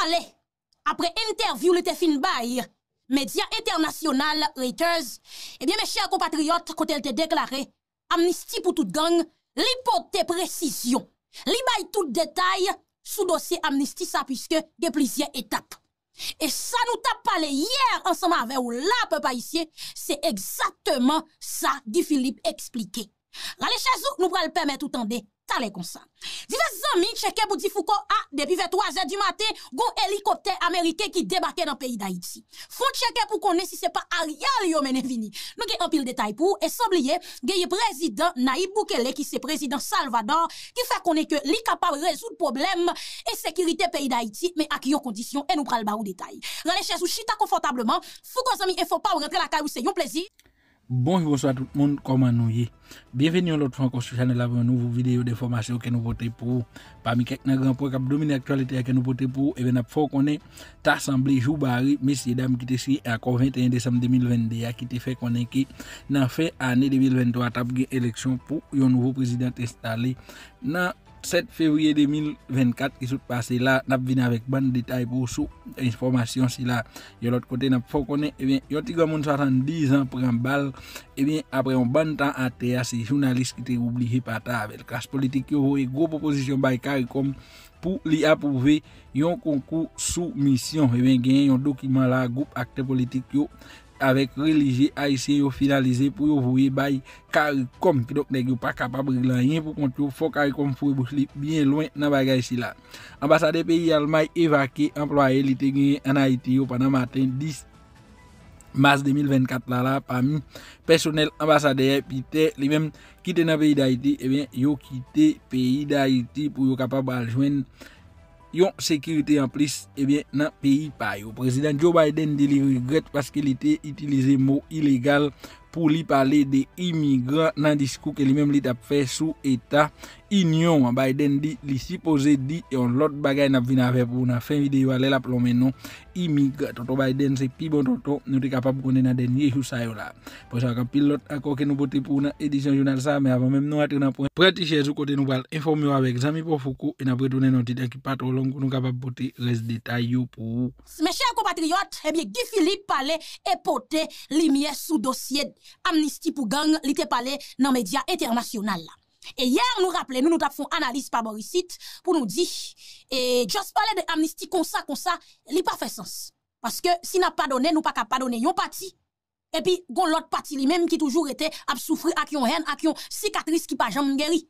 parler après interview de Téphine Baye, média international Reuters, eh bien mes chers compatriotes, quand elle te déclaré amnistie pour toute gang, l'hypothèse précision, li bay tout détail sous dossier amnistie ça puisque il y a plusieurs étapes. Et ça nous t'a parlé hier ensemble avec ou là peuple haïtien, c'est exactement ça Guy Philippe expliqué. Allez chez nous pral permettre tout entendre. Allez comme ça. Divers amis checké pour dire Fouco ah depuis 23h du matin, gon hélicoptère américain qui débarquait dans le pays d'Haïti. Font checker pour connaître si c'est pas Ariel Yomenevini. Nous gagne un pile détail pour et sans oublier, gagne président Nayib Bukele qui c'est président Salvador qui fait connaître que li capable résoudre problème et sécurité pays d'Haïti mais à qui yon condition et nous pral ba ou détail. Rale chez ou chita confortablement. Fouco amis, il faut pas rentrer la caille, c'est un plaisir. Bonjour à tout le monde, comment nous y est? Bienvenue à l'autre fois encore sur la chaîne de une nouvelle vidéo de formation que nous votons pour. Parmi quelques grands points qui dominent l'actualité que nous votons pour, et bien, il faut qu'on ait l'assemblée Joubari, messieurs et dames qui étaient ici encore 21 décembre 2022, qui était fait qu'on ait qui, dans la fin année 2023, table élection pour un nouveau président installé dans 7 février 2024 qui se passe là, nous venons avec bon détail pour sous information si là, de l'autre côté, nous faut connaître, eh bien, yon tigre moun 70 ans pour un bal, eh bien, après un bon temps à terre, c'est journaliste qui était obligé par ta avec classe politique, yon une grosse proposition by Caricom pour lui approuver yon concours sous mission, eh bien, yon document là, groupe acteur politique, yon avec religieux haïtien finalisé pour vous voyez by Caricom qui donc n'est pas capable de rien pour contrôler faut Caricom pour bien loin dans bagage ici là ambassade pays Allemagne évacué employé il était gagné en Haïti pendant matin 10 mars 2024 là parmi personnel ambassadeur Peter lui-même qui était dans pays d'Haïti et bien yo quitté pays d'Haïti pour yo capable de joindre yon sécurité en plus, eh bien, dans le pays par yon. Président Joe Biden dit qu'il regrette parce qu'il était utilisé mot illégal pour lui parler des immigrants dans le discours que lui-même lui a fait sous État Union. Biden dit qu'il supposé dit et on l'autre bagaille n'a venu avec pour la fin vidéo aller la plomber non immigrant. Tonton Biden c'est plus bon tonton nous sommes capables de connaître dans dernier jour ça là. Pour ça quand pilote encore que nous voter pour une édition journal ça mais avant même nous entrer dans point prêter chez vous côté nous va informer avec Zami pour Foucault et n'a retourner notre titre qui pas trop long nous capable porter reste détail pour mes chers compatriotes et bien Guy Philippe parler et porter lumière sous dossier amnistie pour gang li te parlé dans média international là. Et hier nous rappelons nous avons fait analyse par Borisite pour nous dire et juste parler de amnistie comme ça li pas fait sens parce que si n'a pas donné nous pas capable donner yon parti et puis gon l'autre parti lui même qui toujours était à souffrir avec yon haine avec yon cicatrice qui pas jamais guéri.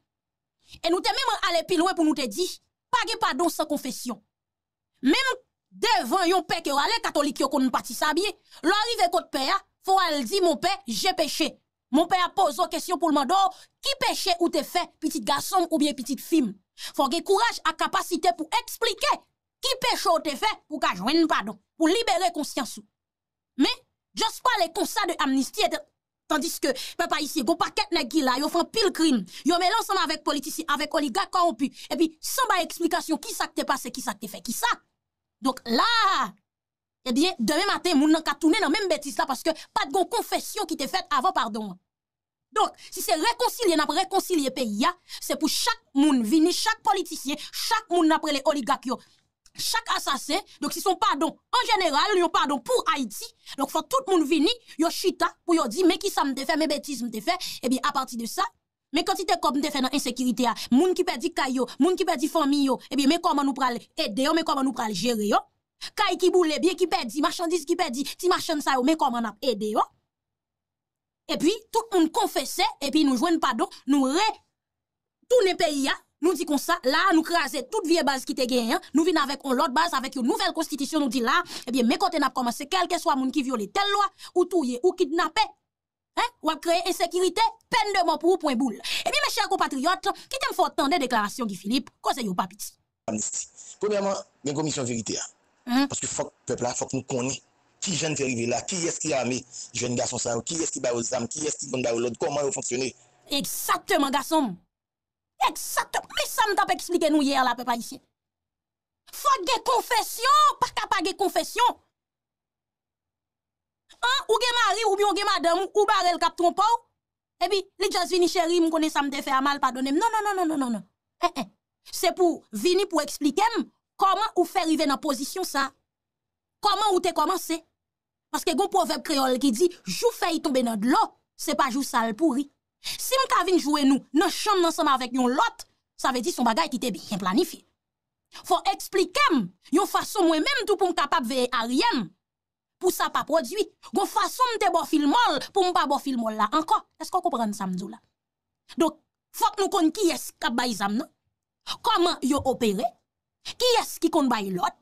Et nous te même aller plus loin pour nous te dire pas de pardon sans confession. Même devant yon père qui aller catholique yon kon parti ça bien l'arrivé côté père faut elle dit mon père j'ai péché. Mon père a posé question pour le mando qui péché ou te fait petit garçon ou bien petite fille. Faut que courage à capacité pour expliquer qui péché ou te fait pour qu'a joindre pardon pour libérer conscience. Mais juste pas les constats de amnistie tandis que papa ici gon paquet nèg qui là yo font pile crime, yo mêle ensemble avec politiciens avec oligarques corrompus et puis sans ba explication qui ça t'est passé qui ça t'est fait qui ça. Donc là eh bien, demain matin, moun nan ka tourner dans même bêtise là parce que pas de confession qui t'est faite avant pardon. Donc, si c'est réconcilier, n'a pas réconcilier pays, c'est pour chaque moun vini, chaque politicien, chaque moun après les oligarques, chaque assassin. Donc, si son pardon, en général, yon pardon pour Haïti. Donc, faut tout moun vini, yon chita, pour yon dit, mais qui ça m'te fait, mes bêtises m'te fait. Eh bien, à partir de ça, mais quand il te comme te fait dans insécurité, moun qui perdit kayo, moun qui perdit famille, eh bien, mais comment nous pral aider, mais comment nous pral gérer yo? Kay qui boule bien qui perdit, marchandise qui perdit, ti machin ça yo mais comment on a aidé yo. Et puis tout le monde confessait et puis nous joignent pardon, nous retourner pays là, nous dit comme ça, là nous craser toute vieille base qui te gagné, nous vinn avec une autre base avec une nouvelle constitution nous dit là, et bien mes côté n'a commencé quel que soit monde qui viole telle loi ou touyer ou kidnapper. Hein, ou a créer insécurité, peine de mort pour point boule. Et bien mes chers compatriotes, qui t'aime fort entendre déclaration Guy Philippe, conseil ou pas petit. Premièrement, une commission vérité. Parce que faut que peuple là, faut que nous connaissions qui jeune fait arriver là, qui est-ce qui a mis jeune garçon ça, qui est-ce qui bat aux âmes, qui est-ce qui bat aux l'autre, comment ils fonctionnent. Exactement, garçon. Exactement. Mais ça m'a pas expliqué nous hier là, peuple ici. Faut des confessions, pas capable de confession. Hein, ou gen mari ou bien ou gen madame ou barel cap trompo. Et puis les gens vini chéri, me connaît ça me fait mal pardonner. Non non non non non non non. C'est pour venir pour expliquer Comment vous faites arriver dans position ça? Comment vous te commencé? Parce que gon proverbe créole qui dit jou fait tomber dans de l'eau, c'est pas jou sale pourri. Si m'ka vinn jouer nous dans chambre ensemble avec yon l'autre, ça veut dire son bagage qui était bien planifié. Faut expliquer yon façon moi même tout pour capable veiller Ariel. Pour ça pas produit. Gon façon m'te bon film pour m'pa bon film là encore. Est-ce qu'on comprend ça m'dou là? Donc faut que nous connait qui est qui baï zam non? Comment yo opéré? Qui est-ce qui compte bail l'autre?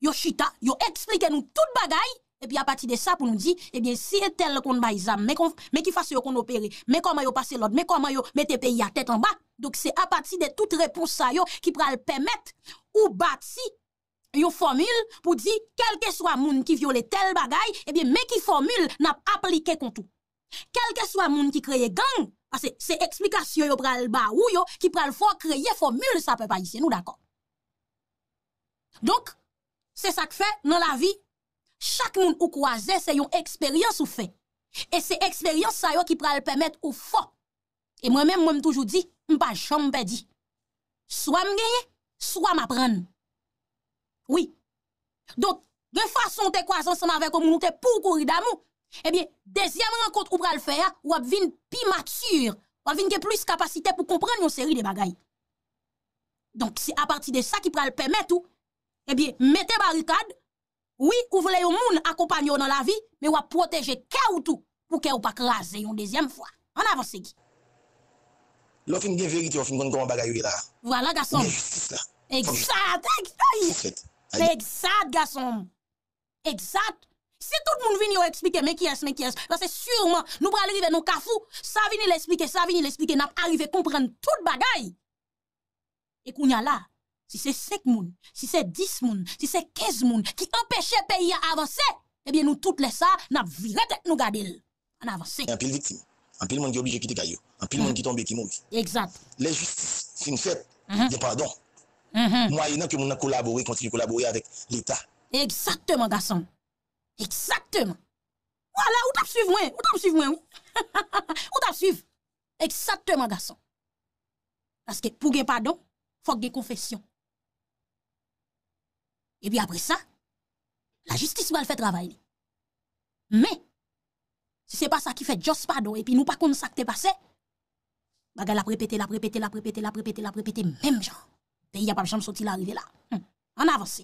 Yo chita, yo expliquer nous tout bagay. Et puis à partir de ça pour nous dire eh bien si tel qu'on bail zam mais qui fasse qu'on opérer mais comment yo passer l'ordre mais comment yo mettre pays à tête en bas donc c'est à partir de toute réponse ça yo qui pral permettre ou bâti une formule pour dire quel que soit moun qui viole tel bagay eh bien mais qui formule n'a appliqué contre tout quel que soit moun qui crée gang parce que c'est explication yo pral ba ou yo qui pral faut créer formule ça peut pas ici nous d'accord donc c'est ça que fait dans la vie. Chaque monde ou croise, c'est une expérience ou fait. Et c'est expérience ça qui pral permettre ou fort. Et moi-même, moi toujours dit, m'pas jamais perdu. Soit m'gagner, soit m'apprendre. Oui. Donc, de façon te croise ensemble avec ou te pour courir d'amour, eh bien, deuxième rencontre ou pral faire, ou ap vin pi mature, ou ap vin ke plus capacité pour comprendre une série de bagailles. Donc, c'est à partir de ça qui pral permettre ou, eh bien, mettez barricade. Oui, ou voulez yon moun accompagner dans la vie, mais ou a protéger kè ou tout pour kè ou pas craser une deuxième fois. On avance qui? L'on fin gen vérité, on fin kon kon bagay là. Voilà garçon. Exact, exact. Exact garçon. Exact. Si tout le monde vient expliquer mais qui est parce que sûrement nous pral arriver dans kafou, ça vient l'expliquer n'a arriver comprendre tout bagay. Et kounya là si c'est 5 moun, si c'est 10 moun, si c'est 15 moun qui empêchent le pays à avancer, eh bien nous toutes les ça, nous viré tête nous garder. On avance. En pile victime, en pile monde qui obligé quitter caillou, en pile monde qui tombe qui mourit. Exact. Les justices fin fait, des pardon. Moyennant que nous collaborer, continuer collaborer avec l'État. Exactement garçon. Exactement. Voilà, ou t'a suivre moi. Ou t'a suivre. Exactement garçon. Parce que pour gen pardon, faut gen confession. Et puis après ça, la justice va le faire travailler. Mais, si ce n'est pas ça qui fait just pardon, et puis nous pas contre ça qui est passé, baga la répéter, même genre. Et il n'y a pas de chance de l'arriver là. On avance.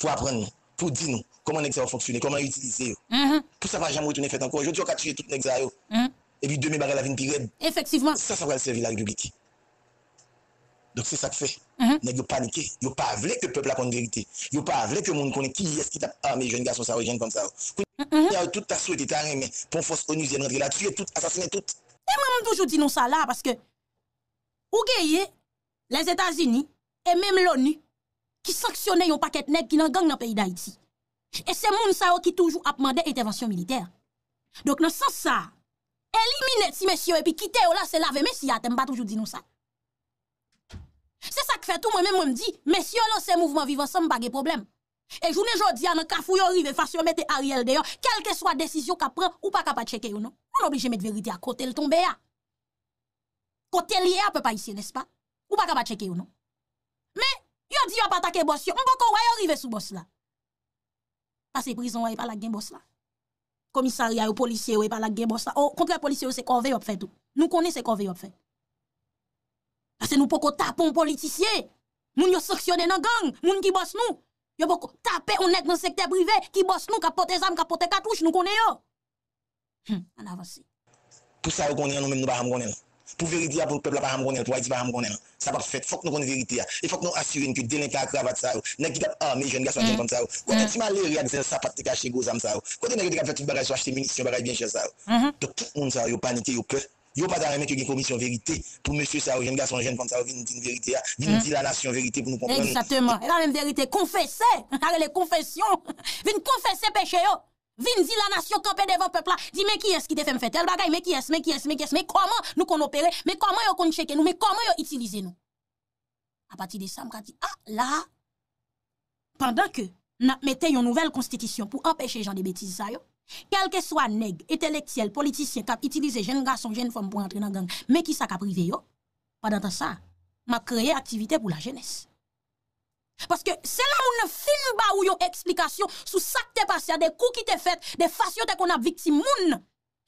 Pour apprendre, pour dire nous, comment l'examen fonctionne, comment utiliser. Tout ça va jamais retourner fait encore. Je dis qu'on a tué tout l'examen. Et puis demain, baga la vie pire. Effectivement. Ça va servir la République. Donc c'est ça que fait. Nèg yo paniqué, yo pas vle que peuple la connaisse vérité. Yo pas vle que monde connaisse qui est qui t'a armé jeune garçon ça ou jeune comme ça. Il y a toute ta souhaité ta remet pour force onusienne rentrer là tuer tout assassiner tout. Et moi toujours dit non ça là parce que ou gaye les États-Unis et même l'ONU qui sanctionner yon paquet nèg qui nan gang dans pays d'Haïti. Et c'est monde ça qui toujours a demandé intervention militaire. Donc dans sens ça, éliminer si messieurs et puis quitter là c'est laver mais si a t'aime pas toujours dit non ça. C'est ça que fait tout moi-même, moi me dis, messieurs, lancez mouvement vivant ensemble, pas de problème. Et journée aujourd'hui, dans le cas où vous arrivez, façon mettre Ariel dehors, quelle que soit la décision qu'elle prend, ou pas capable de checker ou non. On est obligé de mettre vérité à côté le tomber. Côté lié à peu pas ici, n'est-ce pas? Ou pas capable de checker ou non. Mais, vous dites, vous pas attaqué boss, on va encore arriver sous boss là. Parce que prison, vous pas la gain boss là. Commissariat, ou policier, vous pas la gain boss là. Au contraire, policier, c'est corvée, vous fait tout. Nous connaissons corvée, vous fait. Parce que nous pouvons taper un politicien. Nous sommes sanctionnés dans gang. Nous qui bossent nous. Nous pouvons taper un nègre dans le secteur privé qui bosse nous, qui porte des armes, qui porte des cartouches. Nous connaissons. On avance. Pour ça, nous connaissons nous-mêmes, nous ne connaissons pas. Pour vérité, pour le peuple, nous ne connaissons pas. Pour Haïti, nous ne connaissons pas. Ça va faire. Il faut que nous connaissions vérité. Il faut que nous assurions que délinquants cravate ça. Nous qui armés, jeunes garçons comme ça. Quand tu m'as l'air, il ça pas te cacher gros armes ça. Quand tu as fait tout bagage, acheter munitions, bagage bien cher ça. Donc tout le monde ça, yo paniqué, yo peur. Yo pas d'arrêt que une commission vérité pour monsieur ça jeune garçon jeune comme ça vient dire vérité vient dire la nation vérité pour nous comprendre exactement et la même vérité confesser les confessions vient confesser péché yo vient dire la nation camper devant peuple là dit mais qui est-ce qui te fait me faire tel bagay mais qui est-ce mais comment nous qu'on opérer mais comment yo qu'on checker nous mais comment yo utiliser nous à partir de ça me dit ah là pendant que n'a mettait une nouvelle constitution pour empêcher gens de bêtises ça yo. Quel que soit nèg, intellectuel, politicien, qui utilise jeune garçon, jeune femme pour entrer dans gang, mais qui ça qu'a privé yo, pendant ça, m'a créé activité pour la jeunesse. Parce que c'est là mon fin ba ou yon explication sur ça qui t'est passé, des coups qui t'est fait, des façons qu'on a victime moun.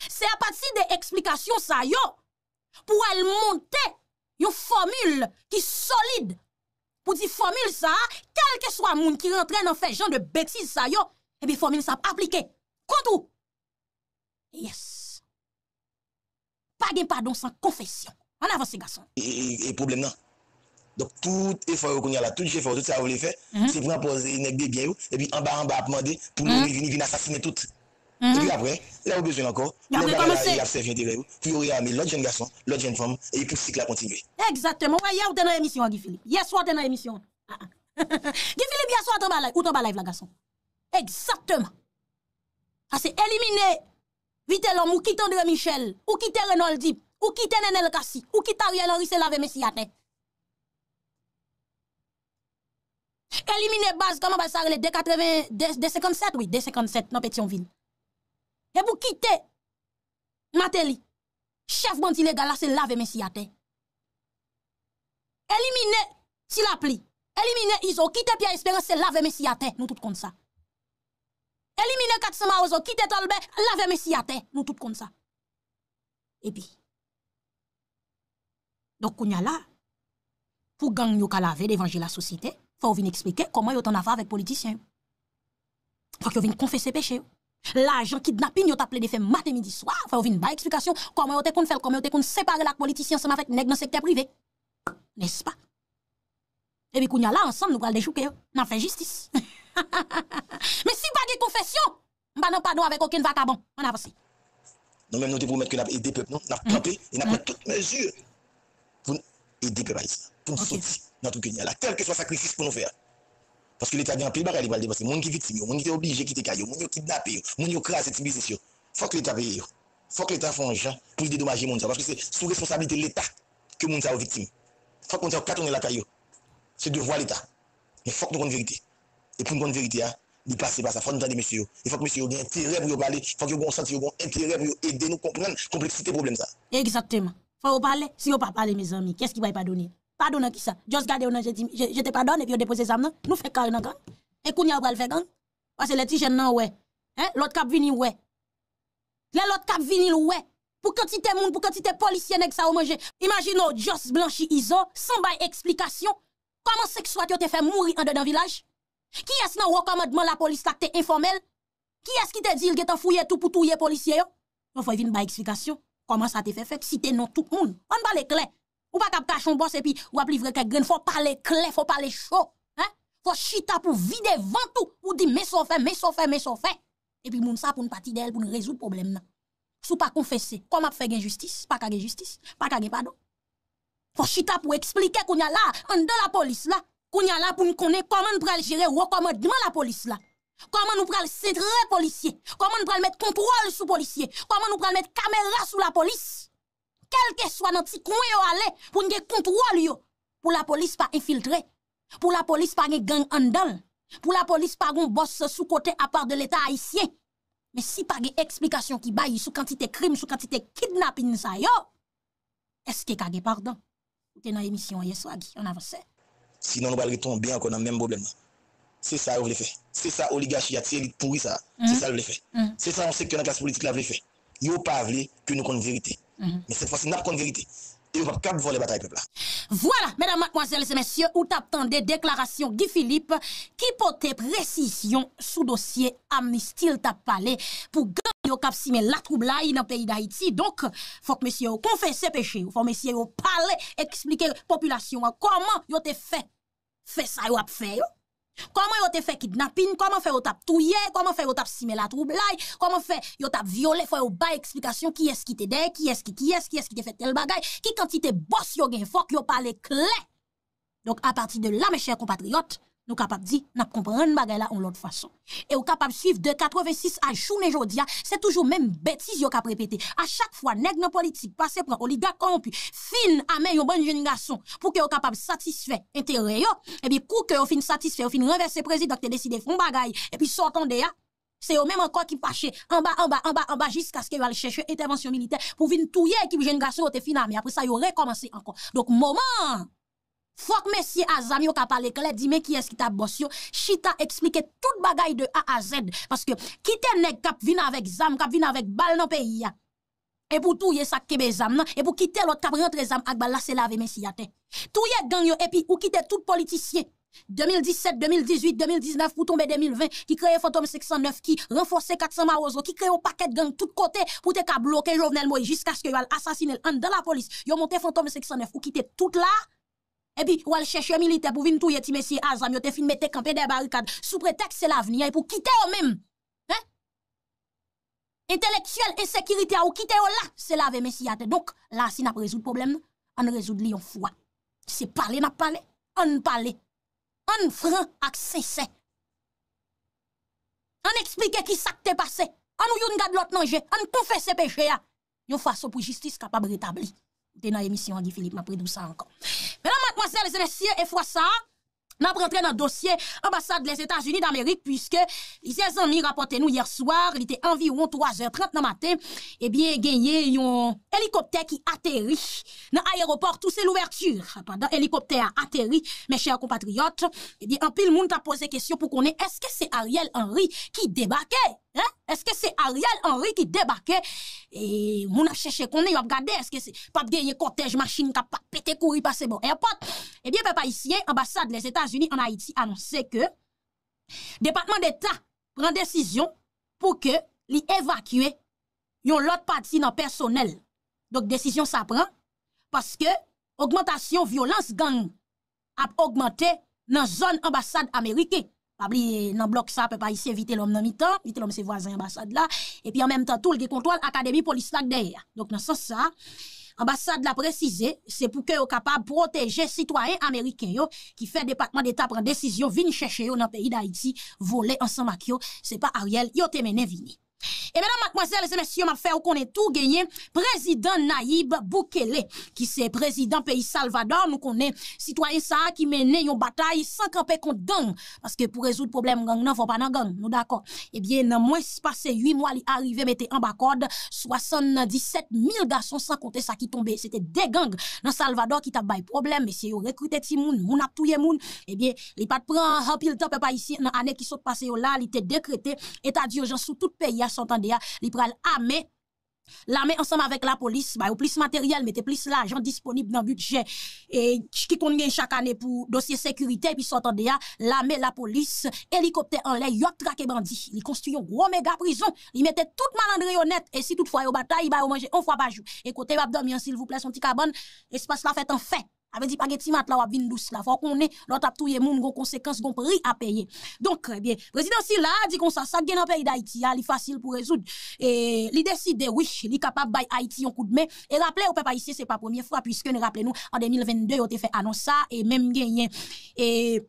C'est à partir des explications ça yo pour elle monter une formule qui solide. Pour dire formule ça, quel que soit moun qui rentre dans fait genre de bêtises ça yo, et bien formule ça appliquer. Contre ou? Yes. Pas de pardon sans confession. En avance garçon. Et problème non. Donc, tout effort qu'on a là, tout effort, tout ça qu'on voulait faire, c'est pour poser des biens, et puis en bas, demander pour nous venir assassiner tout. Et puis après, là, on a besoin encore, on a besoin d'intérêt, puis on a mis l'autre jeune garçon, l'autre jeune femme, et puis le cycle a continué. Exactement. Ouais, hier, on était dans l'émission, Guy Philippe. Hier soir, on était dans l'émission. Guy Philippe, hier soir, on était dans live, la garçon. Exactement. C'est éliminer, vite l'homme, ou quitte André Michel, ou quitte Renoldi, ou quitte Nenel Kassi, ou quitte Ariel Henry, c'est lavé Messiatin. Éliminer base, comment ça les D57, oui, D57, dans Pétionville. Et pour quitter Mateli, chef bandit légal, c'est laver Messi à terre. Éliminer Tilapli, éliminer Iso, quitter Pierre Espérance, c'est laver Messi à terre, nous tout comme ça. Éliminer 400 Maozo, quitter Tolbert, laver Messi à terre, nous tout comme ça. Et puis, donc, on y a là, pour gang nous laver, d'évangile la société. Faut venir expliquer comment yon t'en a fait avec politiciens. Faut qu'on vienne confesser péché. L'argent kidnapping yon t'appelé de fait matin midi soir. Faut venir ba explication comment yon t'es qu'on fait, comment yon t'es qu'on séparer la politicien ensemble avec nèg dans secteur privé. N'est-ce pas? Et puis qu'on y a là ensemble nous pral des chouké, n'a fait justice. Mais si pas de confession, m'pa nan pardon avec aucun vacabon. On avance. Nous même nous te promettre que n'a aider peuple non, n'a camper et n'a prendre toutes mesures pour aider peuple haïtien. Pour sortir. Dans tout Kenya, quel que soit sacrifice pour nous faire. Parce que l'État a un pays baral, il va le dépasser. Moun qui victime, moun qui est obligé de quitter Kayo, moun qui kidnappé, moun qui crase cette business. Faut que l'État paye. Faut que l'État fasse un gens pour dédommager moun ça. Parce que c'est sous responsabilité de l'État que moun ça est victime. Faut qu'on soit cartonné la Kayo. C'est devoir l'État. Mais faut que nous connaissions la vérité. Et pour nous connaître la vérité, il passe par ça. Faut nous entendre messieurs. Il faut que messieurs aient intérêt pour parler. Faut que vous sentiez un intérêt pour aider nous comprendre la complexité du problème ça. Exactement. Faut parler. Si vous ne parlez pas, mes amis, qu'est-ce qui va pas donner? Pardonne qui ça? Juste garder on je te pardonne et puis on dépose ça non? Nous fait carré dans gang. Et qu'on y a pas le faire gang. Parce que les petits jeunes non ouais. Hein? L'autre cap vini ouais. L'autre cap vini ouais. Pour quantité monde, pour quantité policier nèg ça au manger. Imaginez juste blanchi iso sans bail explication. Comment c'est que soit tu te fait mourir en dedans village? Qui est-ce dans recommandement la police là t'es informel? Qui est-ce qui te dit que t'en fouiller tout pour touyer policier yo? On faut venir bail explication. Comment ça te fait si t'es non tout le monde? On parle clair. Ou pas cap cachon boss et puis ou ap livrer quelqu'un faut parler clair faut parler chaud hein faut chita pour vider vent tout pour dire mais ça fait et puis moun ça pour une partie d'elle pour résoudre problème là sous pas confesser comment faire gain justice pas gain justice pas gain pardon faut chita pour expliquer qu'on y a là en dans la police là qu'on y a là pour nous connaître comment nous pral gérer recommandement la police là comment nous pral centrer policier comment nous pral mettre contrôle sous policier comment nous pral mettre caméra sous la police. Quel que soit notre petit coin aller pour nous contrôler, pour la police pas infiltrer, pour la police pas gang andal, pour la police pas un boss sous côté à part de l'État haïtien. Mais si pas une explication qui baille sous quantité crime, sous quantité kidnapping ça yo, est-ce que kage pardon? Ou t'es dans l'émission hier soir, on avance. Sinon nous allons retomber encore dans le même problème. C'est ça qu'on veut faire. C'est ça oligarchie a tiré pourri ça. C'est ça qu'on veut faire. C'est ça on sait que la classe politique la veut faire. Yo pas veut que nous connaissons vérité. Mais cette fois-ci, nous avons une vérité. Et nous avons cap voler la bataille peuple. Voilà, mesdames, mademoiselles et messieurs, vous attendez déclaration Guy Philippe qui porte précision sous dossier amnistie t'a parlé pour gagner au cap si mais la troublaille dans le pays d'Haïti. Donc, faut que monsieur confesse péché, faut que monsieur parler, expliquer la population comment vous avez fait ça, vous avez fait. Comment yon te fait kidnapping, comment fait yon tap touye, comment fait yon tap simé la troublai, comment fait yon tap violé, faut yon ba explication qui est-ce qui te de, qui est-ce qui te fait tel bagay, qui quantité boss yon gen, faut yon parle clair. Donc à partir de là, mes chers compatriotes, nous capables de dire, nous comprenons bagay la en l'autre façon. Et nous capables de suivre de 86 à journée jodia, c'est toujours même bêtise yon kap répété. À chaque fois, nèg nan politique, passe pour oligarque corrompu, fin amène yon bon jeune garçon, pour que yon capable satisfaire intérêt yon, et puis pour que yon fin satisfait, yon fin renverser président, te décide de faire bagay, et puis sortant de ya, c'est yon même encore qui pache, en bas, jusqu'à ce que yon al cherche intervention militaire, pour venir touyer qui jeune garçon yon te fin amène, après ça yon recommence encore. Donc, moment, Faut que monsieur Azam yo ka parler clair, dit mais qui est-ce qui t'a bossé yo? Chita expliquer toute bagaille de A à Z parce que qui t'es nèg k'ap vinn avec zam, k'ap vinn avec balle dans pays ya. Et pour touyer ça kebe zam nan, et pour quitter l'autre k'ap rentre zam ak balle là c'est laver monsieur ya té. Touyer gang yo et puis ou quitter tout politicien 2017, 2018, 2019 pour tomber 2020 qui crée Fantôme 609 qui renforce 400 Marozo qui crée un paquet de gang tout côté pour te ka bloquer Jovenel Moïse jusqu'à ce que y'all assassiner dans la police. Yo monté Fantôme 609 ou quitter tout là. Et puis, ou al cherche militaire pour venir tout yeti monsieur Azam, yo te fin mette campé des barricades sous prétexte c'est l'avenir et pour quitter eux même. Hein? Intellectuel et sécurité ou quitter eux là, c'est laver monsieur Azam. Donc, là, si n'a pas résoudre problème, on résoudre li en fois. C'est parler n'a parler, on parler. On franc ak sincère. On explique qui ça t'est passé. On ou yon gade l'autre nan jè, on confesse péché ya. Yon façon pour justice capable rétabli. T'es dans l'émission Guy Philippe m'a pris tout ça encore. Mesdames, mademoiselles et messieurs, et fois ça, n'a pas rentré dans le dossier ambassade des États-Unis d'Amérique, puisque ses amis rapportaient nous hier soir, il était environ 3h30 dans le matin, eh bien, gagné un hélicoptère qui atterrit dans l'aéroport, tout c'est l'ouverture. Pendant hélicoptère atterri, mes chers compatriotes, eh bien, un pile monde a posé question pour qu'on ait, est-ce que c'est Ariel Henry qui débarquait? Hein? Est-ce que c'est Ariel Henry qui débarquait? Et, on a cherché qu'on ait, on a regardé, est-ce que c'est pas de gagner cortège, machine, pas pété courir, passer bon airport? Eh bien, papa ici, ambassade des États-Unis en Haïti annonçait que département d'État prend décision pour que l'évacue l'autre partie dans personnel. Donc, décision ça prend parce que augmentation violence gang a augmenté dans zone ambassade américaine. Pas oublier dans bloc ça peut pas ici éviter l'homme dans mi-temps, éviter l'homme c'est voisin ambassade là et puis en même temps tout le contrôle académie police là derrière. Donc dans ce sens ça ambassade l'a précisé, c'est pour que yo capable protéger citoyens américains yo qui fait département d'État prend décision vinn chercher yo dans pays d'Haïti voler ensemble ak yo, c'est pas Ariel yo te mené vini. Et mesdames, mademoiselles et messieurs, m'a fait qu'on est tout gagné président Nayib Bukele qui c'est président pays Salvador, nous connaît citoyen ça qui mené une bataille sans camper contre gang parce que pour résoudre problème gang non faut pas dans gang, nous d'accord. Eh bien dans moins passé 8 mois il arrivé mettait en bas code 77 000 garçons sans compter ça qui tombait, c'était des gangs dans Salvador qui t'a bail problème messieurs recruter ti moun, moun a touyer moun. Eh bien il pas prend un pile temps pas ici dans année qui sont passé là, il était décrété état d'urgence sous tout pays. S'entendait, il pral armé, l'armée ensemble avec la police, bah, ou plus matériel, mettez plus l'argent disponible dans le budget, et qui compte chaque année pour dossier sécurité, et puis s'entendait, l'armée, la police, hélicoptère en l'air, yop traqué bandit, il construit un gros méga prison, il mettait toute malandrée honnête, et si toutefois il bataille, il va manger une fois par jour. Et côté abdomen, s'il vous plaît, son petit cabane, espace la fait en fait. Avec dit pagetti mat la ou vinn douce la faut qu'on est l'autre a touyer moun gon conséquence gon prix à payer. Donc bien président si là dit qu'on ça ça gen dans pays d'Haïti il facile pour résoudre et il décide oui il capable bay Haïti un coup de main et rappelez au peuple haïtien c'est pas première fois puisque nous rappelez nous en 2022 on te fait annonce ça et même gagné et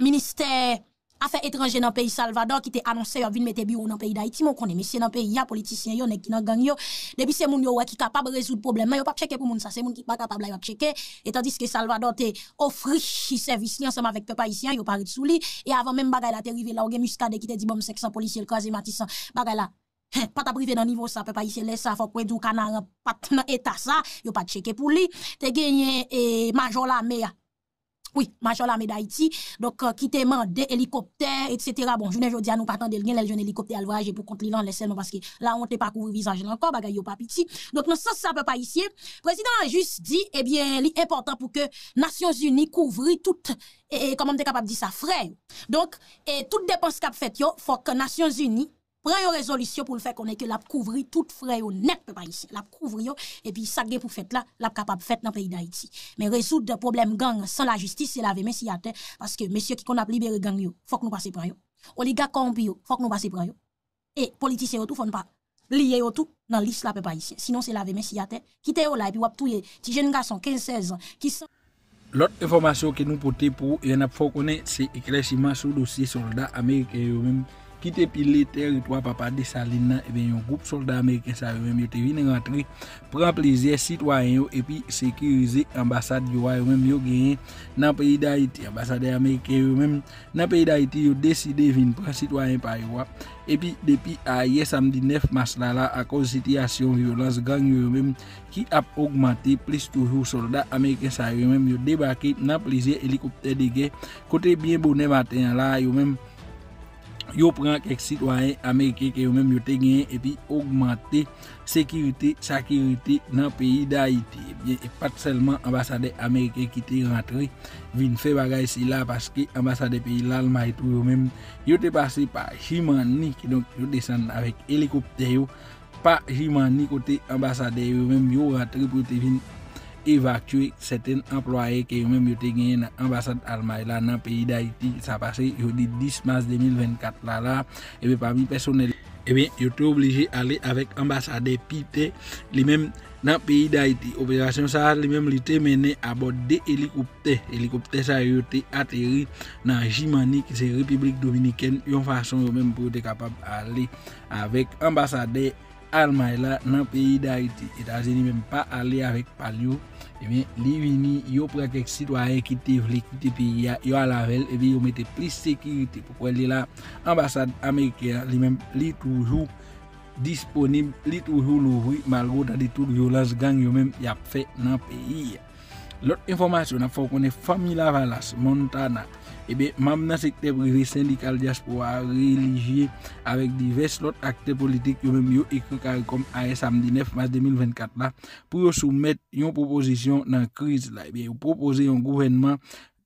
ministère affaires étrangères dans pays Salvador qui t'est annoncé yo vinn mettre bureau dans pays d'Haïti mon connaît monsieur dans pays ya politicien yo nek ki nan gang yo depuis c'est moun yo qui capable résoudre problème yo pas checker pour moun ça c'est moun qui pas capable yo checker et tandis que Salvador t'est offri service li ensemble avec peuple haïtien yo parit sous li et avant même bagay la t'arrivé là ou gen muscade qui t'est dit bon 500 policiers crasé Matissan bagay la pas ta privé dans niveau ça peuple haïtien laisse ça faut prendre du canard pas dans état ça yo pas checker pour li t'es gagné et major la mer. Oui, major l'armée d'Haïti, donc qui te mandé hélicoptère, etc. Bon, je ne veux dire, nous pas attendre le gain, le jeune hélicoptère à voyager pour contre l'Iran, laissez-moi parce que là, on te pas couvrir visage encore, bagaille au pas petit. Donc, dans ce sens, ça peut pas ici. Président a juste dit, eh bien, il est important pour que Nations Unies couvrent toute, et comment on est capable de dire ça, frère. Donc, et toute dépense qu'a fait, yo, faut que Nations Unies prennent une résolution pour le faire qu'on est que la couvrir toute frère, honnête, peut pas ici. La couvrir, et puis, ça gain pour fait là, la capable fait dans le pays d'Haïti. Mais résoudre des problèmes gang sans la justice, c'est laver, mais si y a terre, parce que messieurs qui qu'on a libéré gang yo, faut que nous passions par yo. Oligarques corrompus yo, faut que nous passions par yo. Et politiciens yo tout, faut ne pas lier yo tout dans l'islam peut pas ici. Sinon, c'est laver, mais si y a terre, quittez yo là, et puis wap touye, ti jeune garçon, 15-16 ans, qui sont. L'autre information que nous portons pour, il y en a faut qu'on ait, c'est éclaircissement sur le dossier soldat américain, qui était pilé territoire papa de Salina, et bien un groupe soldat américain ça même était venu rentrer prend plaisir citoyen et puis sécuriser ambassade yo même yo gagné dans pays d'Haïti. Ambassade américain même dans pays d'Haïti yo décidé venir prendre citoyen par yo. Et puis depuis hier samedi 9 mars là à cause situation violence gang yo même qui a augmenté plus toujours soldats américains ça yo même yo débarqué dans plaisir hélicoptère de guerre côté bien bonnet matin là yo même yo prend quelques citoyens américains qui eux-mêmes yo té gagné et puis augmenter sécurité dans pays d'Haïti. Bien et pas seulement ambassadeur américain qui était rentré vinn faire bagay si là parce que ambassadeur pays là l'Allemagne tout eux-mêmes yo té passé par Jimani qui donc yo descend avec hélicoptère pas Jimani côté ambassadeur eux-mêmes yo rentré pour té vinn évacuer certains employés qui eux-mêmes yo té gagné dans ambassade Allemagne là dans pays d'Haïti. Ça passé yo dit 10 mars 2024 là et bien parmi personnel et bien yo té obligé aller avec ambassadeur Pité lui-même dans pays d'Haïti. Opération ça lui-même li té mené à bord des hélicoptères. Hélicoptère ça yo té atterri dans Jimani qui c'est République Dominicaine yon façon eux-mêmes pour être capable aller avec ambassadeur Allemagne là dans pays d'Haïti. États-Unis même pas aller avec Palio. Eh bien, les vini, yo prend quelques citoyens qui te vle quitter pays, yo à la velle et bien yo mette plus sécurité. Pourquoi elle est là? Ambassade américaine, lui-même, lui toujours disponible, lui toujours l'ouvrir malgré des toutes violences gang yo même y a fait dans pays. L'autre information, il faut qu'on ait famille Lavalas, Montana. Eh bien, même dans le secteur privé, syndical, diaspora, religieux, avec divers autres acteurs politiques, ils ont écrit Caricom samedi 9 mars 2024 là, pour soumettre une proposition dans la crise. Eh bien, ils proposent un gouvernement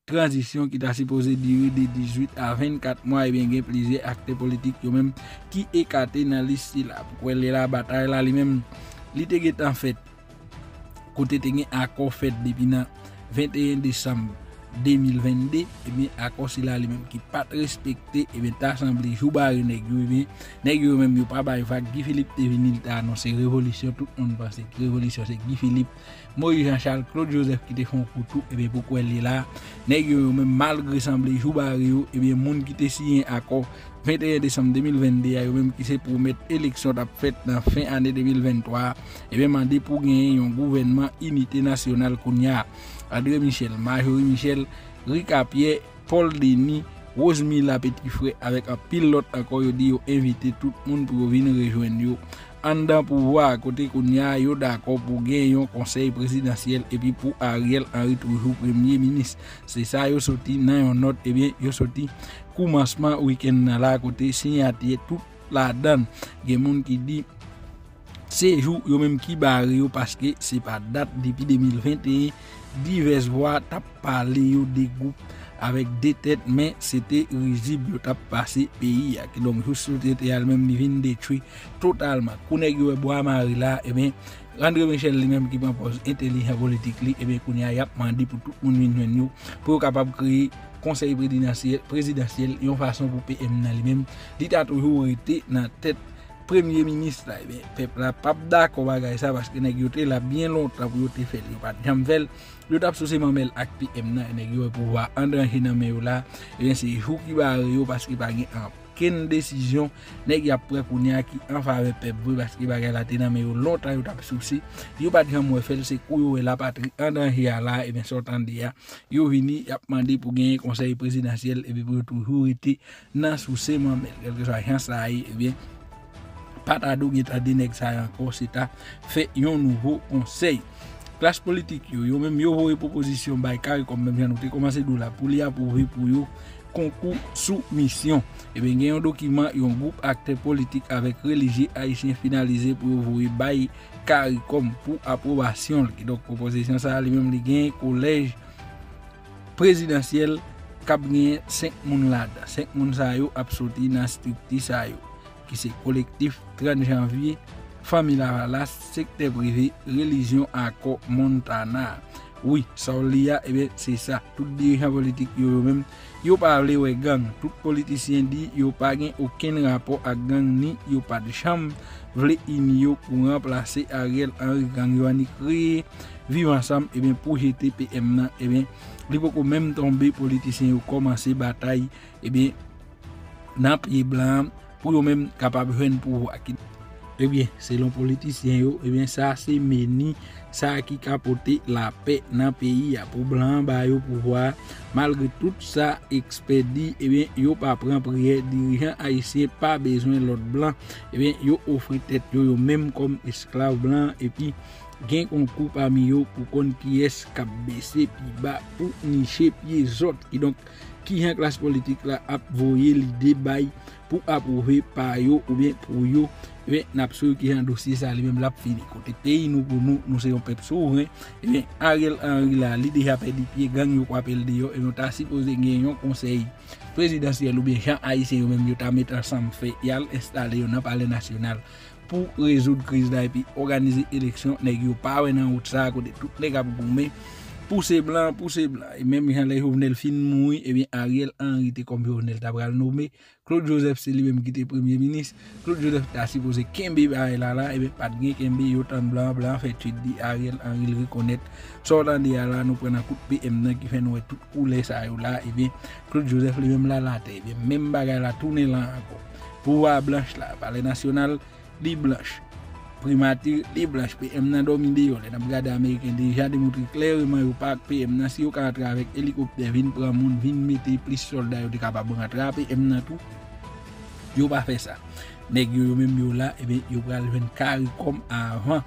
transition qui t'a supposé durer de 18 à 24 mois. Et bien, il y a plusieurs acteurs politiques eux-mêmes qui écarté dans la liste là. Pourquoi la bataille là, lui-même, l'idée est en fait, côté de l'accord fait depuis le 21 décembre. 2022 et bien à cause là lui-même qui pas respecté et bien t'assemblée joubari nèg yo même yo pas bail vague. Guy Philippe te venir t'a annoncé révolution, tout le monde pensait que révolution c'est Guy Philippe, Mouri Jean-Charles, Claude Joseph qui te font pour tout. Et bien pourquoi elle est là nèg yo même malgré assemblée joubari et bien monde qui te signé accord 21 décembre 2022 yo même qui se promettre élection t'a faite dans fin année 2023 et bien mandé pour gagner un gouvernement unité nationale kounya. André Michel, Majorie Michel, Rika Pierre, Paul Denis, Rosemila Petit Frère, avec un pilote encore, ils ont invité tout le monde pour venir rejoindre. En pouvoir, à côté qu'on y a, ils sont d'accord pour gagner un conseil présidentiel et puis pour Ariel Henry, toujours premier ministre. C'est ça, ils sont sortis dans une note, et bien, ils sont sortis commencement week-end là, à côté, signature, toute la donne. Il y a des gens qui disent, ces jours, ils ont même qui barré parce que c'est pas date depuis 2021. Diverses voix t'a parlé des groupes avec des têtes, mais c'était risible t'a passé pays. Donc, je suis elle-même divine détruit totalement. Kounègue bois mari là, et bien, André Michel lui-même qui propose intelligence politique, et bien, qu'on y a demandé pour tout le monde pour capable créer conseil présidentiel, une façon pour PM lui-même. Il a toujours été dans la tête. Premier ministre, eh bien, peuple n'a pas d'accord avec ça parce que les gens là bien longtemps pour te faire. Ils n'ont pas de jamvel, ils tapent sous ses mamelles avec PM, ils ont pouvoir enranger dans mes là. Et bien, c'est vous qui va arriver parce qu'il n'y a pas aucune décision. Les gens après qu'on y a qui en faveur peuple parce qu'il va gagner dans mes longtemps, ils tapent sous ses. Ils n'ont pas de jambe faire, c'est couille la patrie enranger là. Et bien, sortant de là, ils viennent demander pour gagner conseil présidentiel et bien pour toujours été dans sous ses mamelles. Quelque soit rien ça, et bien. Patado qui t'a dit encore c'est à fait un nouveau conseil. Classe politique yo même yo voye proposition by Caricom même bien noté commencer de la pour lire pour yo concours soumission. Et bien il y a un document un groupe acteur politique avec religieux haïtien finalisé pour voyer by Caricom pour approbation. Donc proposition ça lui même li gagne collège présidentiel cap gagne 5 moun là, 5 moun ça yo absorti dans structure ça yo qui c'est collectif 30 janvier, famille Lavalas, secteur privé, religion accord Montana. Oui, ça lia, et bien c'est ça. Tout dirigeant politique eux-mêmes, ils n'ont pas parlé de gang. Tout politicien dit qu'ils n'ont pas aucun rapport à gang ni ils n'ont pas de chambre. Vle inyo pour remplacer Ariel Henry gang yo ni créer vivre ensemble et bien pour jeter PM nan et bien li poko même tomber politicien yo commencer bataille et bien nan pied blanc pour eux même capable de pour acquitter. Eh bien, selon politicien yo, eh bien ça c'est meni ça qui capoter la paix dans pays a pour blanc ba yo pouvoir malgré tout ça expédie eh bien yo pas prend prière dirigeant haïtien pas besoin l'autre blanc eh bien yo offre tête yo même comme esclave blanc et puis gain concours parmi yo pour qu'on qui est cap baisser puis bas pour nicher pieds autres qui donc qui en classe politique là a voyer l'idée bail pour approuver par yo ou bien pour yo. Eh bien, qui un dossier ça lui-même l'a fini. Côté pays nous pour nous, nous sommes peuple souverain. Eh bien, Ariel Henry là, il déjà perdu pied gang yo quoi appelle de et nous t'a supposé gagner un conseil présidentiel ou bien gens haïtiens même yo t'a mettre ensemble fait y a installé dans palais national pour résoudre crise là et puis organiser élection nèg yo pas dans route ça côté tout les gars pour mais pousser blanc et même Jean les Jovenel fin mourir et bien Ariel Henry était comme Jovenel t'a pral nommé Claude Joseph c'est lui même qui était premier ministre Claude Joseph t'a supposé Kembe là et bien pas de Kembe yo tant blanc fait tu dis Ariel Henry reconnaître sortant de là nous prenons coup de PM qui fait nous toute couleur ça là et bien Claude Joseph lui même là et bien même bagarre la tourner là encore pouvoir blanche là palais national li blanche primature les blanches PM n'a dominé yo les brigades américaines déjà démontré clairement au parc PM n'a si au cadre avec hélicoptère vinn prend monde vinn mettre plus soldats yo capable rattraper PM n'a tout yo pas fait ça nèg yo même yo là et bien yo pral venir Caricom avant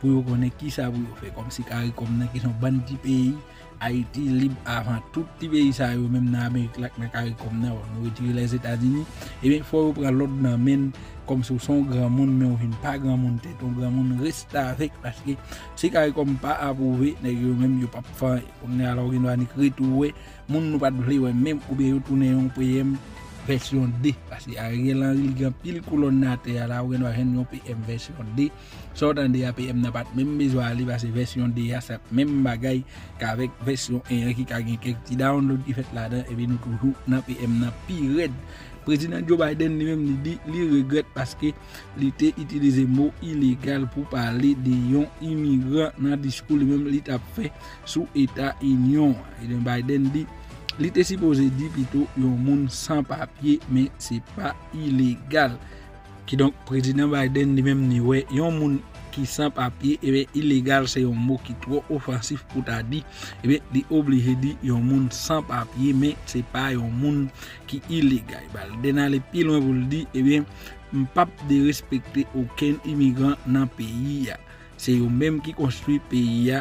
pour yo connaître qui ça pour faire comme si Caricom n'a qui sont bandits pays Haïti libre avant tout petit pays ça yo même dans Amérique là dans Caricom n'a on retire les États-Unis et bien faut prendre l'autre dans main comme si son grand monde mais on vient pas grand monde tête ton grand monde reste avec parce que c'est Caricom pas approuvé nèg yo même yo pas faire on est alors on va ni retrouver monde nous pas vouloir même ou bien tourner un PM version D parce que Ariel Henry grand pile colonne à terre là on va une PM version D sortant de APM n'a pas même besoin aller parce que version D ça même bagaille qu'avec version 1 qui a gagné quelques petits download qui fait là-dedans et bien nous toujours dans PM n'a pire. Président Joe Biden lui-même lui dit il regrette parce que il était utilisé mot illégal pour parler des yon immigrants dans discours lui-même il t'a fait sous état union et Biden dit il était supposé dire plutôt yon monde sans papier mais c'est pas illégal qui donc président Biden lui-même ni ouais yon monde qui sans papier et bien illégal c'est un mot qui trop offensif pour ta dit et bien il obligé dit un monde sans papier mais c'est pas un monde qui illégal Biden aller plus loin pour le dire et bien pas de respecter aucun immigrant dans pays c'est eux même qui construit pays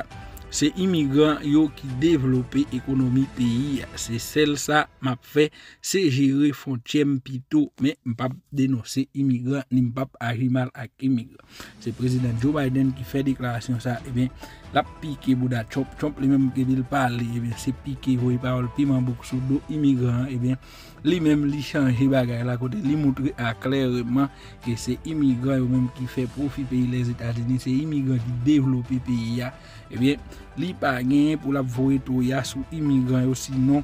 c'est immigrants yo qui développer économie pays c'est celle ça m'a fait c'est gérer frontière plutôt mais pas dénoncer immigrants ni pas agir mal avec immigrants c'est président Joe Biden qui fait déclaration ça et bien la piqué bouda chop lui même qui il parle et bien c'est piqué voyez parole piment beaucoup sous dos immigrants et bien lui même lui changer bagarre là côté lui montrer à clairement que c'est immigrants eux même qui fait profit pays les États-Unis c'est immigrants qui développer pays et bien li pa gagner pour la voyer toya sous immigrant aussi non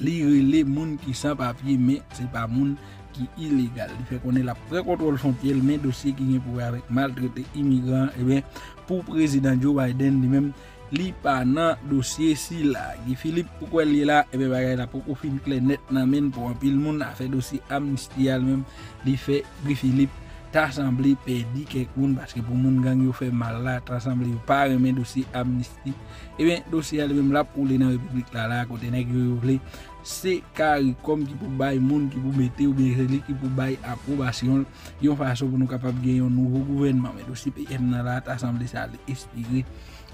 li relé moun qui sans papier mais c'est pas moun qui illégal il fait qu'on est la pré-contrôle frontière mais dossier qui vient pour avec maltraiter immigrant et bien pour président Joe Biden lui-même li pa nan dossier si la Guy Philippe pourquoi il est là et bien bagay la pour fin clair net nan men pour un pile moun a fait dossier amnistie même li fait Guy Philippe t'assemblée perdit quelques monde parce que pour monde gang yo fait mal là t'assemblée pas remet dossier amnistie et bien dossier même là pour les dans république là là côté nèg yo vle c'est Caricom qui pour bail monde qui pour mettre ou bien qui pour bail approbation yon façon pour nous capable gagner un nouveau gouvernement mais dossier PM là la t'assemblée ça expiré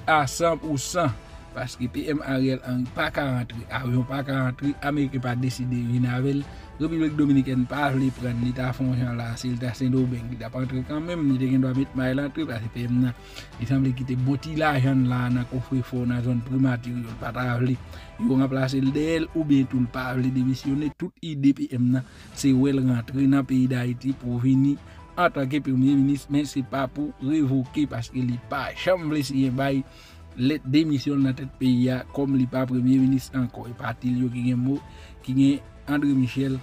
à 100% parce que PM Ariel Henry pas qu'à rentrer avion pas qu'à rentrer américain pas décider une avec République dominicaine pas les prendre l'état font Jean là s'il t'a Saint-Domingue il t'a pas rentrer quand même il doit mettre mail l'entrée parce que PM là il semble qu'il était boti l'argent là dans coffre fort dans zone primature pas travailler il remplacer le DL ou bien tout le pas démissionner toute idée PM là c'est où elle rentrer dans pays d'Haïti pour venir en tant que premier ministre mais c'est pas pour révoquer parce qu'il est pas chambre si il bail les démissions dans tête pays comme li pas premier ministre encore et parti yo qui gen André Michel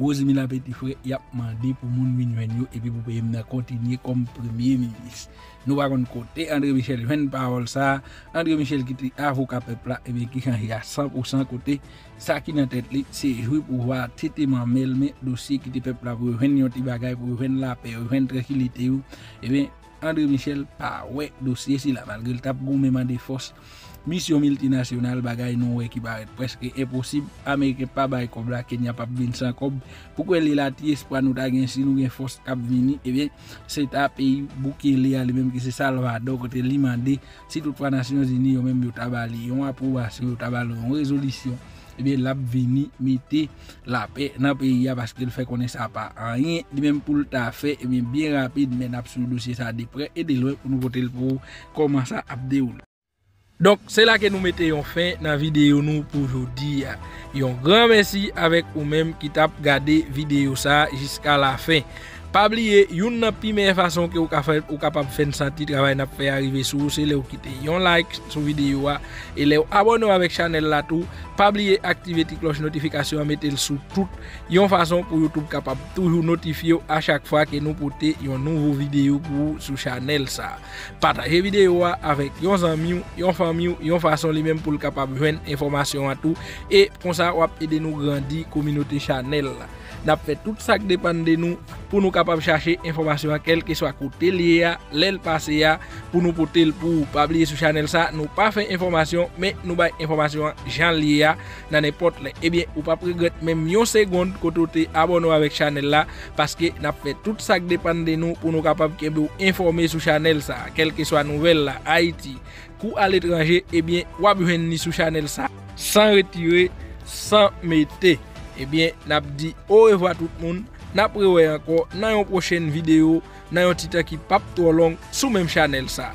Rosemila Petit Frère y a demandé pour moun venir et puis pour payer continuer comme premier ministre. Nous allons côté André Michel vient parole ça, André Michel qui est avocat peuple et bien qui est à 100% côté ça qui dans tête c'est jouer pour voir traitement mêlé dossier qui te peuple pour venir un petit bagage pour venir la paix, venir tranquillité et bien André Michel pas ouais dossier si la malgré le tap gouvernement des forces mission multinationale bagay non qui paraît presque impossible américain pas bail comme la Kenya pas venir sans comme pourquoi les latiers pour nous ta gain si nous gain force cap venir et bien c'est un pays Bukele à lui-même qui c'est Salvador côté li mandé si toutes les Nations Unies ont même yo tabali on approbation tabali on résolution et bien l'a venir mettez la paix dans pays parce qu'il fait connaître ça pas rien de même pour le ta fait et bien bien rapide mais n'a sur dossier ça de près et de loin pour nous voter pour comment ça a déroulé. Donc, c'est là que nous mettons fin dans la vidéo nous pour aujourd'hui. Un grand merci avec vous-même qui t'a regardé la vidéo jusqu'à la fin. Pas oublier, une première façon que vous êtes capable de faire un senti travail n'a fait arriver sur vous, c'est de quitter un like sur la vidéo et de vous abonner avec la chaîne. Pas oublier, activer la cloche de notification et mettre sur toute une façon pour YouTube capable toujours notifier à chaque fois que nous portons une nouvelle vidéo pour sur la chaîne. Partagez la vidéo avec vos amis, vos familles, vos façons lui-même pour capable de joindre information à tout et comme ça, vous aider nous grandir la communauté channel. Nous fait tout ça qui dépend de nous pour nous capables de chercher information à quel que soit côté lié, l'aile passé pour nous porter pour pas oublier sur channel ça nous pas fait information mais nous bail information Jean lié dans n'importe et bien ou pas regret même une seconde côté abonné avec channel là parce que nous fait tout ça qui dépend de nous pour nous capables de informer sur channel ça quel que soit nouvelle là Haïti ou à l'étranger et bien ou à venir sur channel ça sans retirer sans mettre. Eh bien, n'a dit au revoir tout le monde. N'a prévoyé encore dans une prochaine vidéo, dans un titre qui pas trop long sur même channel ça.